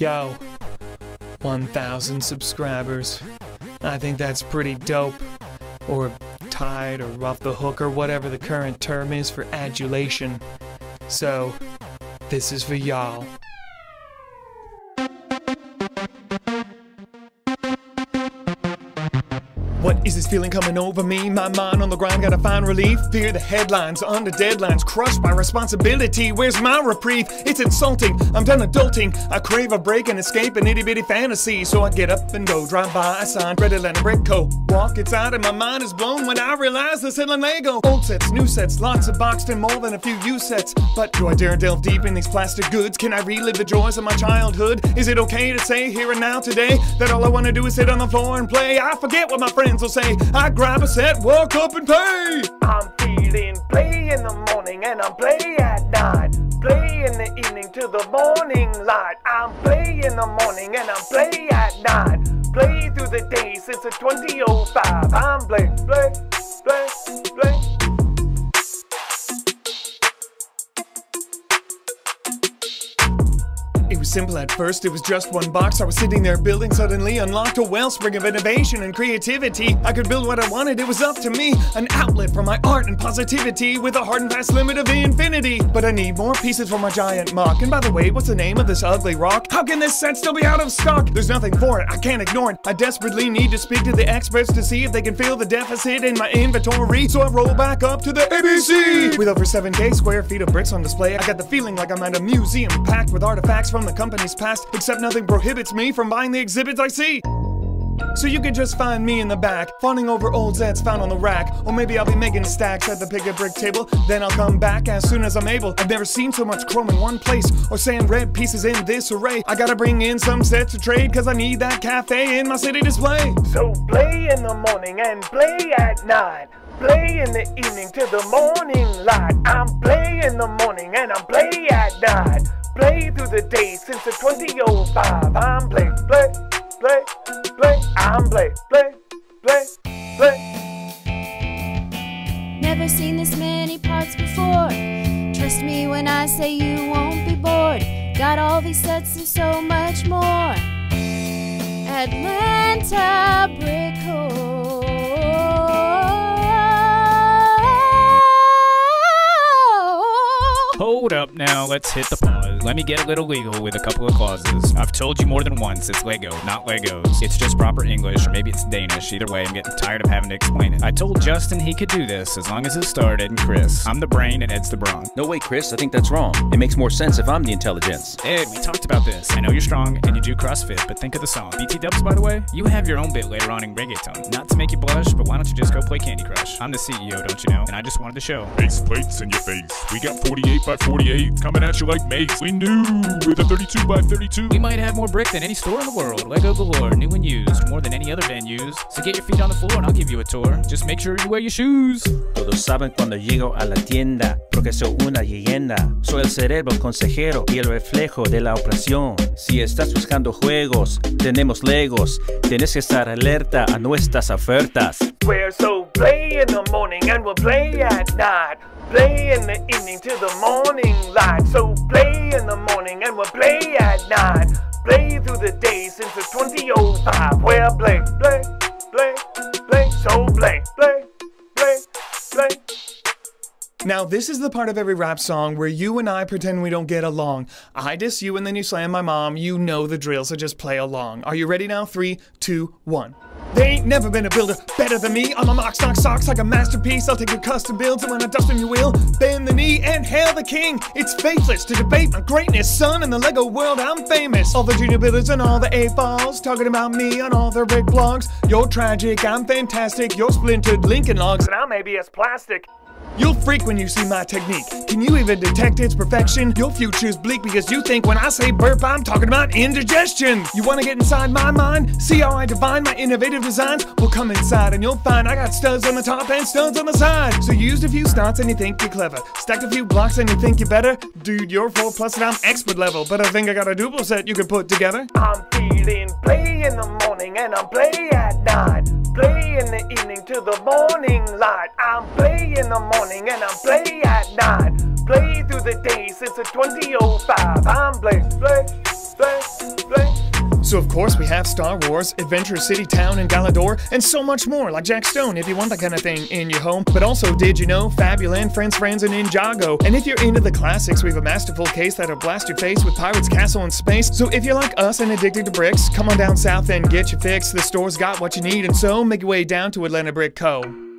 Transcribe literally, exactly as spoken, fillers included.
Yo, one thousand subscribers. I think that's pretty dope. Or tied or off the hook or whatever the current term is for adulation. So, this is for y'all. What is this feeling coming over me? My mind on the grind, gotta find relief. Fear the headlines, under deadlines, crushed by responsibility. Where's my reprieve? It's insulting, I'm done adulting. I crave a break and escape an itty bitty fantasy. So I get up and go, drive by a sign, read Atlanta Brick Co. Walk inside and my mind is blown when I realize they're selling Lego. Old sets, new sets, lots of boxed and mold and a few used sets. But do I dare delve deep in these plastic goods? Can I relive the joys of my childhood? Is it okay to say here and now today that all I wanna do is sit on the floor and play? I forget what my friends will say. I grab a set, walk up and pay. I'm feeling play in the morning and I'm play at night. Play in the evening to the morning light. I'm play in the morning and I'm play at night. Play through the day since the twenty oh five. I'm play, play, play, play. It was simple at first, it was just one box. I was sitting there building, suddenly unlocked a wellspring of innovation and creativity. I could build what I wanted, it was up to me. An outlet for my art and positivity with a hard and fast limit of infinity. But I need more pieces for my giant M O C. And by the way, what's the name of this ugly rock? How can this set still be out of stock? There's nothing for it, I can't ignore it. I desperately need to speak to the experts to see if they can fill the deficit in my inventory. So I roll back up to the A B C. With over seven K square feet of bricks on display, I got the feeling like I'm at a museum packed with artifacts from the company's past, except nothing prohibits me from buying the exhibits I see. So you can just find me in the back, fawning over old sets found on the rack. Or maybe I'll be making stacks at the pick-a-brick table, then I'll come back as soon as I'm able. I've never seen so much chrome in one place, or sand red pieces in this array. I gotta bring in some sets to trade, cause I need that cafe in my city display. So play in the morning and play at night. Play in the evening till the morning light. I'm play in the morning and I'm play at night. Play through the day since the twenty oh five. I'm play, play, play, play. I'm play, play, play, play. Never seen this many parts before. Trust me when I say you won't be bored. Got all these sets and so much more. Atlanta Brick Co. Hold up now, let's hit the pause. Let me get a little legal with a couple of clauses. I've told you more than once, it's Lego, not Legos. It's just proper English, or maybe it's Danish. Either way, I'm getting tired of having to explain it. I told Justin he could do this, as long as it started, and Chris. I'm the brain and Ed's the brawn. No way, Chris, I think that's wrong. It makes more sense if I'm the intelligence. Ed, we talked about this. I know you're strong, and you do CrossFit, but think of the song. B T Dubs, by the way, you have your own bit later on in reggaeton. Not to make you blush, but why don't you just go play Candy Crush? I'm the C E O, don't you know, and I just wanted to show. Face plates in your face. We got forty-eight by forty-eight coming at you like mace. We knew with a thirty-two by thirty-two. We might have more brick than any store in the world. Lego galore, new and used, more than any other venues. So get your feet on the floor and I'll give you a tour. Just make sure you wear your shoes. Todos saben cuando llego a la tienda, porque soy una leyenda. Soy el cerebro consejero y el reflejo de la operación. Si estás buscando juegos, tenemos Legos. Tienes que estar alerta a nuestras ofertas. We're so play in the morning and we'll play at night. Play in the evening till the morning light. So play in the morning and we'll play at night. Play through the day since the twenty oh five. Well, play, play, play, play. So play, play, play, play. Now this is the part of every rap song where you and I pretend we don't get along. I diss you and then you slam my mom. You know the drill, so just play along. Are you ready now? Three, two, one. They ain't never been a builder better than me. On my M O C knock socks like a masterpiece. I'll take your custom builds and when I dust them you will bend the knee and hail the king. It's faithless to debate my greatness, son. In the Lego world I'm famous. All the junior builders and all the A-falls talking about me on all their big blogs. You're tragic, I'm fantastic. You're splintered Lincoln logs and I may be as plastic. You'll freak when you see my technique. Can you even detect its perfection? Your future's bleak because you think when I say burp, I'm talking about indigestion. You wanna get inside my mind? See how I divine my innovative designs? Well, come inside and you'll find I got studs on the top and studs on the side. So you used a few stunts and you think you're clever. Stacked a few blocks and you think you're better. Dude, you're four plus and I'm expert level. But I think I got a duple set you can put together. I'm feeling play in the morning and I'm play at night. Play in the evening till the morning light. I'm play in the morning and I'm play at night. Play through the day since the twenty oh five. I'm play, play, play, play. So of course we have Star Wars, Adventure City Town in Galidor, and so much more, like Jack Stone if you want that kind of thing in your home. But also, did you know, Fabuland, Friends Friends, and Ninjago. And if you're into the classics, we have a masterful case that'll blast your face with Pirate's Castle in Space. So if you're like us and addicted to bricks, come on down south and get your fix. The store's got what you need, and so make your way down to Atlanta Brick Co.